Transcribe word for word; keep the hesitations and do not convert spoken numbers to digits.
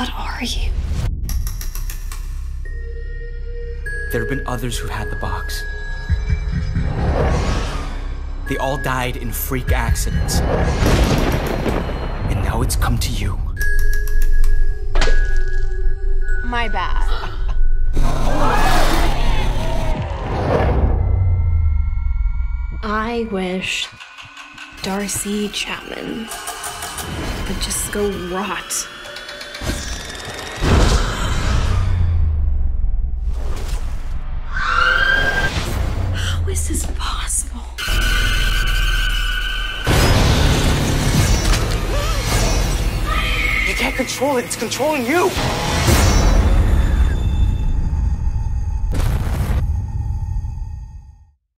What are you? There have been others who've had the box. They all died in freak accidents. And now it's come to you. My bad. I wish Darcy Chapman would just go rot. How is this possible? You can't control it, it's controlling you!